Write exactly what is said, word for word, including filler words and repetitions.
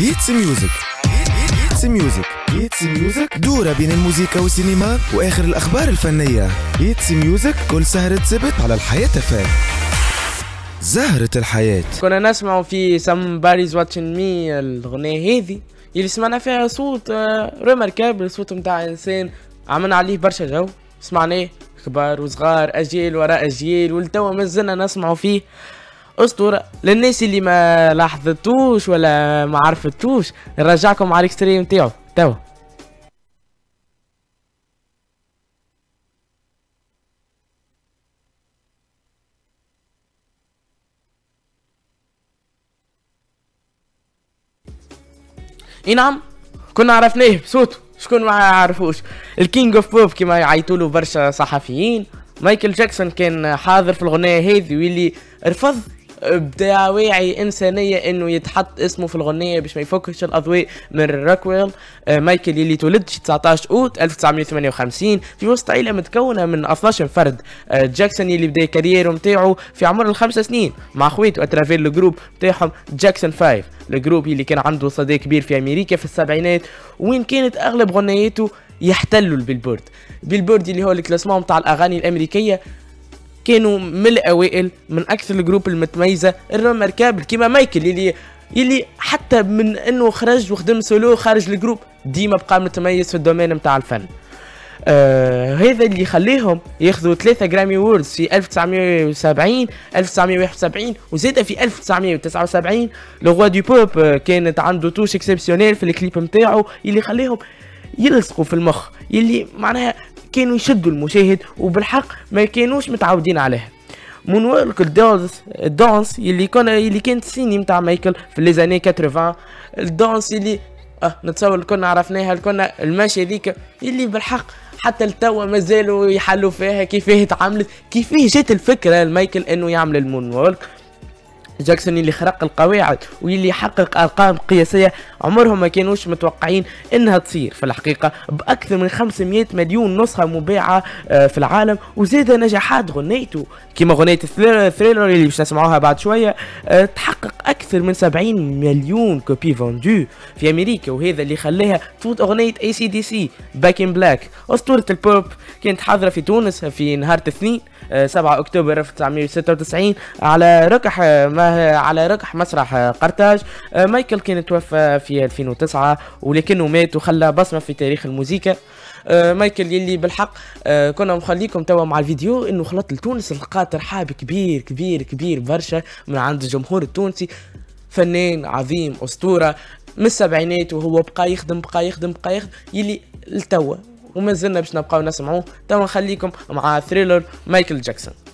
هيتس ميوزك هيتس ميوزك هيتس ميوزك دورة بين الموسيقى والسينما وآخر الأخبار الفنية. هيتس ميوزك كل سهرة سبت على الحياة تفاك زهرة الحياة. كنا نسمع في Somebody's Watching Me، الغنية هذي اللي سمعنا فيها صوت ريماركابل، صوت متاع إنسان عملنا عليه برشا جو، سمعناه كبار وصغار، أجيال وراء أجيال، والتوا مازلنا نسمعوا فيه أسطورة. للناس اللي ما لاحظتوش ولا ما عرفتوش نرجعكم على الإكستريم تاعو توا. اي نعم، كنا عرفناه بصوته، شكون ما يعرفوش، الكينج اوف بوب كما يعيطولو برشا صحفيين. مايكل جاكسون كان حاضر في الغنية هذه، واللي رفض بدواعي انسانيه انه يتحط اسمه في الغنيه باش ما يفكش الاضواء من روكويل. مايكل اللي تولد تسعة عشر اوت ألف وتسعمية وثمانية وخمسين في وسط عائله متكونه من اثناش فرد. جاكسون اللي بدا كاريره نتاعو في عمر الخمس سنين مع خويته اترافير الجروب نتاعهم جاكسون خمسة، الجروب اللي كان عنده صدى كبير في امريكا في السبعينات، وين كانت اغلب غنياته يحتلوا البيلبورد. بيلبورد اللي هو الكلاسمون نتاع الاغاني الامريكيه، كانوا من الاوائل، من اكثر الجروب المتميزه الريماركابل كيما مايكل اللي اللي حتى من انه خرج وخدم سولو خارج الجروب ديما بقى متميز في الدومين نتاع الفن. آه هذا اللي خليهم ياخذوا ثلاثه جرامي ووردز في ألف وتسعمية وسبعين ألف وتسعمية وواحد وسبعين وزاد في ألف وتسعمية وتسعة وسبعين لو غوا دي بوب. آه كانت عنده توش اكسبسيونيل في الكليب نتاعو اللي خليهم يلصقوا في المخ، اللي معناها كانوا يشدوا المشاهد وبالحق ما كانوش متعودين عليها. مونوالك الدانس الدانس اللي كان اللي كانت سيني نتاع مايكل في لي زاني ثمانين، الدانس اللي اه نتصور كنا عرفناها، كنا الماشيه ذيك اللي بالحق حتى لتوا مازالوا يحلوا فيها كيفاه اتعملت، كيفاه جات الفكره لمايكل انه يعمل المونوالك. جاكسون اللي خرق القواعد واللي حقق ارقام قياسيه عمرهم ما كانوش متوقعين انها تصير في الحقيقه، باكثر من خمسمية مليون نسخه مباعه في العالم، وزاد نجاحات غنيته كما غنيه ثريلر اللي باش نسمعوها بعد شويه تحقق اكثر من سبعين مليون كوبي فوندو في امريكا، وهذا اللي خلاها تفوت اغنيه اي سي دي سي باك ان بلاك. اسطوره البوب كانت حاضره في تونس في نهار الاثنين سبعة اكتوبر ألف وتسعمية وستة وتسعين على ركح ما على ركح مسرح قرطاج. مايكل كان توفى في ألفين وتسعة ولكنه مات وخلى بصمه في تاريخ الموسيقى. مايكل اللي بالحق كنا مخليكم توا مع الفيديو انه خلط لتونس، لقى ترحاب كبير كبير كبير برشا من عند الجمهور التونسي. فنان عظيم، اسطوره من السبعينات، وهو بقى يخدم بقى يخدم بقى يخدم اللي لتوا ومازلنا باش نبقاو نسمعوه. توا نخليكم مع ثريلر مايكل جاكسون.